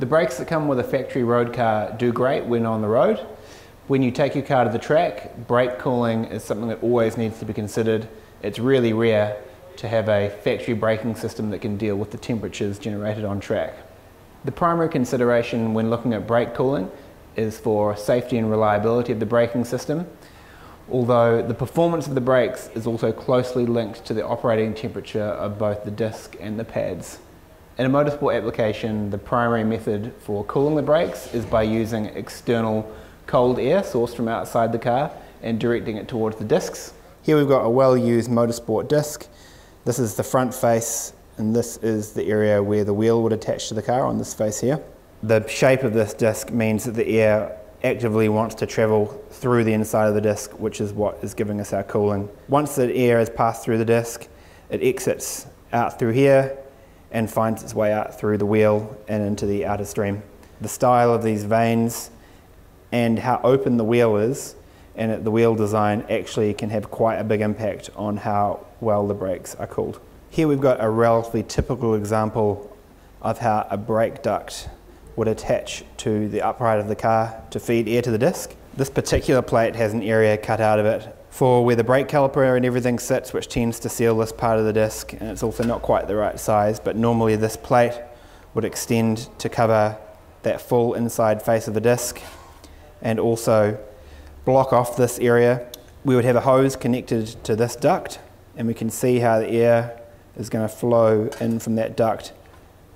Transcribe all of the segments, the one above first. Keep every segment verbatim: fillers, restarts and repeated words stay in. The brakes that come with a factory road car do great when on the road. When you take your car to the track, brake cooling is something that always needs to be considered. It's really rare to have a factory braking system that can deal with the temperatures generated on track. The primary consideration when looking at brake cooling is for safety and reliability of the braking system, although the performance of the brakes is also closely linked to the operating temperature of both the disc and the pads. In a motorsport application, the primary method for cooling the brakes is by using external cold air sourced from outside the car and directing it towards the discs. Here we've got a well-used motorsport disc. This is the front face, and this is the area where the wheel would attach to the car on this face here. The shape of this disc means that the air actively wants to travel through the inside of the disc, which is what is giving us our cooling. Once the air has passed through the disc, it exits out through here and finds its way out through the wheel and into the outer stream. The style of these vanes and how open the wheel is and the wheel design actually can have quite a big impact on how well the brakes are cooled. Here we've got a relatively typical example of how a brake duct would attach to the upright of the car to feed air to the disc. This particular plate has an area cut out of it for where the brake caliper and everything sits, which tends to seal this part of the disc, and it's also not quite the right size, but normally this plate would extend to cover that full inside face of the disc and also block off this area. We would have a hose connected to this duct, and we can see how the air is going to flow in from that duct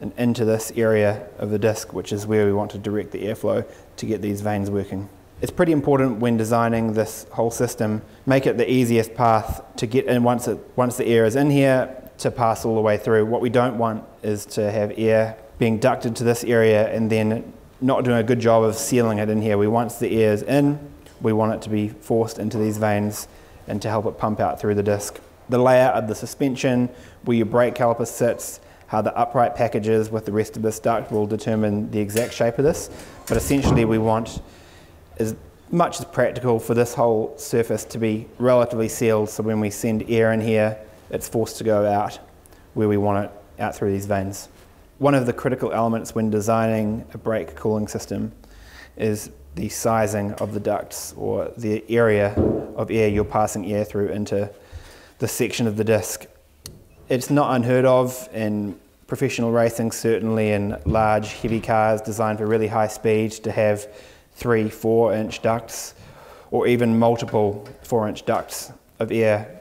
and into this area of the disc, which is where we want to direct the airflow to get these vanes working. It's pretty important when designing this whole system, make it the easiest path to get in once, it, once the air is in here, to pass all the way through. What we don't want is to have air being ducted to this area and then not doing a good job of sealing it in here. We Once the air is in, we want it to be forced into these vanes and to help it pump out through the disc. The layout of the suspension, where your brake caliper sits, how the upright package is with the rest of this duct will determine the exact shape of this. But essentially we want as much as practical for this whole surface to be relatively sealed, so when we send air in here, it's forced to go out where we want it, out through these vanes. One of the critical elements when designing a brake cooling system is the sizing of the ducts, or the area of air you're passing air through into the section of the disc. It's not unheard of in professional racing, certainly in large heavy cars designed for really high speed, to have three four inch ducts or even multiple four inch ducts of air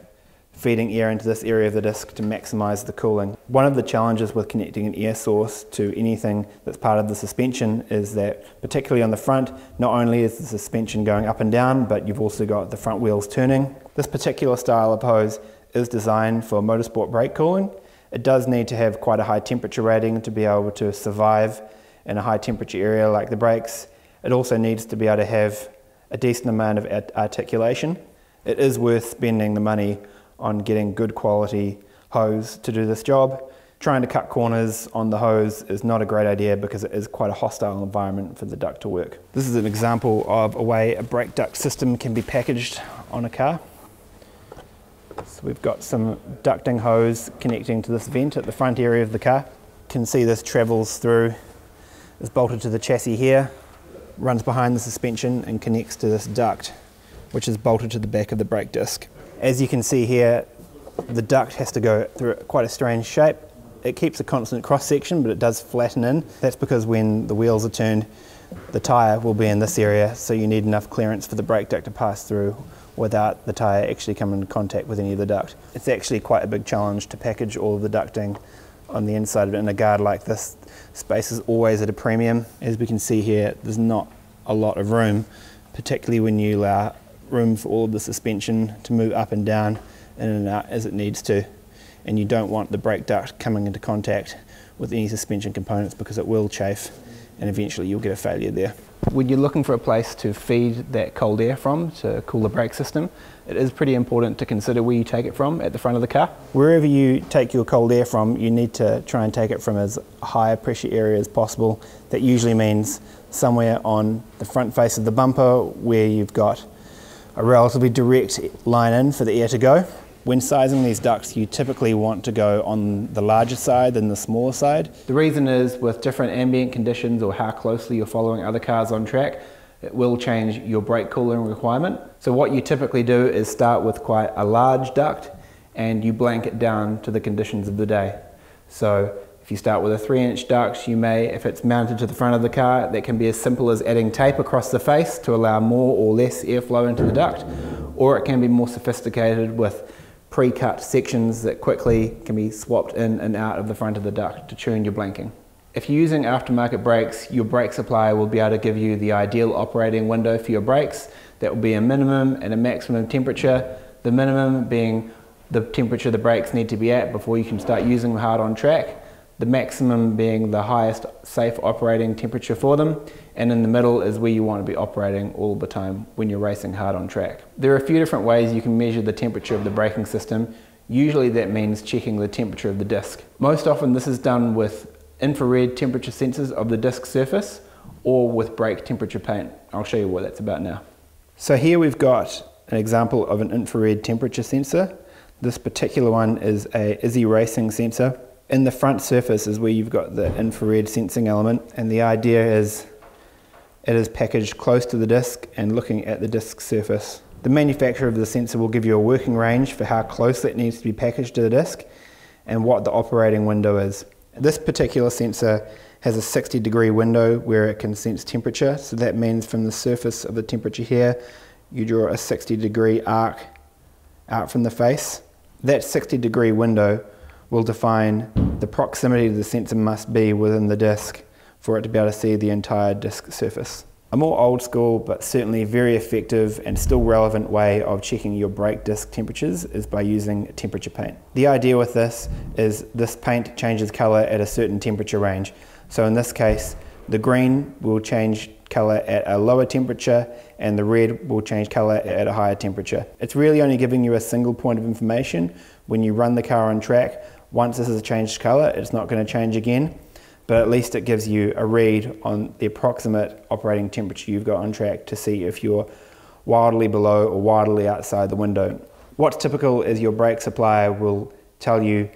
feeding air into this area of the disc to maximize the cooling. One of the challenges with connecting an air source to anything that's part of the suspension is that, particularly on the front, not only is the suspension going up and down, but you've also got the front wheels turning. This particular style of hose is designed for motorsport brake cooling. It does need to have quite a high temperature rating to be able to survive in a high temperature area like the brakes. It also needs to be able to have a decent amount of articulation. It is worth spending the money on getting good quality hose to do this job. Trying to cut corners on the hose is not a great idea because it is quite a hostile environment for the duct to work. This is an example of a way a brake duct system can be packaged on a car. So we've got some ducting hose connecting to this vent at the front area of the car. You can see this travels through, is bolted to the chassis here, runs behind the suspension and connects to this duct, which is bolted to the back of the brake disc. As you can see here, the duct has to go through quite a strange shape. It keeps a constant cross-section, but it does flatten in. That's because when the wheels are turned, the tyre will be in this area, so you need enough clearance for the brake duct to pass through without the tyre actually coming into contact with any of the duct. It's actually quite a big challenge to package all of the ducting on the inside of it in a guard like this. Space is always at a premium. As we can see here, there's not a lot of room, particularly when you allow room for all of the suspension to move up and down, in and out as it needs to, and you don't want the brake duct coming into contact with any suspension components because it will chafe and eventually you'll get a failure there. When you're looking for a place to feed that cold air from to cool the brake system, it is pretty important to consider where you take it from at the front of the car. Wherever you take your cold air from, you need to try and take it from as high a pressure area as possible. That usually means somewhere on the front face of the bumper where you've got a relatively direct line in for the air to go. When sizing these ducks, you typically want to go on the larger side than the smaller side. The reason is with different ambient conditions or how closely you're following other cars on track, it will change your brake cooling requirement. So what you typically do is start with quite a large duct and you blanket down to the conditions of the day. So if you start with a three inch duct, you may, if it's mounted to the front of the car, that can be as simple as adding tape across the face to allow more or less airflow into the duct, or it can be more sophisticated with pre-cut sections that quickly can be swapped in and out of the front of the duct to tune your blanking. If you're using aftermarket brakes, your brake supplier will be able to give you the ideal operating window for your brakes. That will be a minimum and a maximum temperature, the minimum being the temperature the brakes need to be at before you can start using them hard on track, the maximum being the highest safe operating temperature for them, and in the middle is where you want to be operating all the time when you're racing hard on track. There are a few different ways you can measure the temperature of the braking system. Usually that means checking the temperature of the disc. Most often this is done with infrared temperature sensors of the disc surface or with brake temperature paint. I'll show you what that's about now. So here we've got an example of an infrared temperature sensor. This particular one is a Izzy Racing sensor. In the front surface is where you've got the infrared sensing element, and the idea is it is packaged close to the disc and looking at the disc surface. The manufacturer of the sensor will give you a working range for how close it needs to be packaged to the disc and what the operating window is. This particular sensor has a sixty degree window where it can sense temperature, so that means from the surface of the temperature here you draw a sixty degree arc out from the face. That sixty degree window will define the proximity the sensor must be within the disc for it to be able to see the entire disc surface. A more old school but certainly very effective and still relevant way of checking your brake disc temperatures is by using temperature paint. The idea with this is this paint changes colour at a certain temperature range. So in this case the green will change colour at a lower temperature and the red will change colour at a higher temperature. It's really only giving you a single point of information. When you run the car on track, once this has changed colour, it's not going to change again, but at least it gives you a read on the approximate operating temperature you've got on track to see if you're wildly below or wildly outside the window. What's typical is your brake supplier will tell you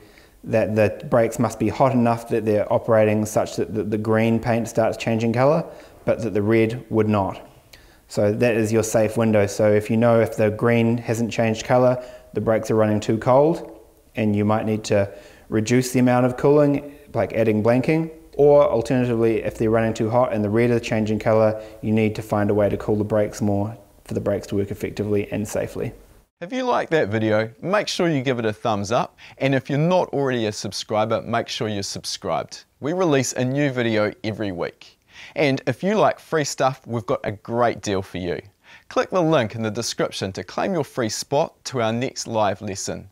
that the brakes must be hot enough that they're operating such that the green paint starts changing colour, but that the red would not. So that is your safe window. So if you know if the green hasn't changed colour, the brakes are running too cold and you might need to reduce the amount of cooling, like adding blanking, or alternatively if they're running too hot and the red is changing colour, you need to find a way to cool the brakes more for the brakes to work effectively and safely. If you liked that video, make sure you give it a thumbs up, and if you're not already a subscriber, make sure you're subscribed. We release a new video every week. And if you like free stuff, we've got a great deal for you. Click the link in the description to claim your free spot to our next live lesson.